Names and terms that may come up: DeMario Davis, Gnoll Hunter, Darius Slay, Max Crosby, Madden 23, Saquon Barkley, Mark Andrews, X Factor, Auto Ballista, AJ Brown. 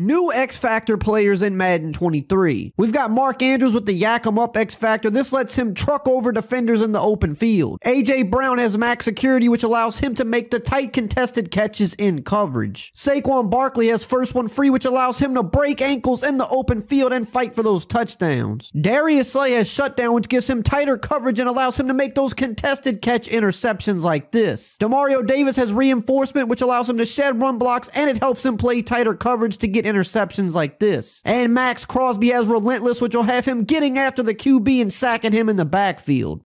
New X Factor players in Madden 23. We've got Mark Andrews with the Yak 'em Up X Factor. This lets him truck over defenders in the open field. AJ Brown has max security, which allows him to make the tight contested catches in coverage. Saquon Barkley has first one free, which allows him to break ankles in the open field and fight for those touchdowns. Darius Slay has shutdown, which gives him tighter coverage and allows him to make those contested catch interceptions like this. DeMario Davis has reinforcement, which allows him to shed run blocks, and it helps him play tighter coverage to get interceptions like this. And Max Crosby has relentless, which will have him getting after the QB and sacking him in the backfield.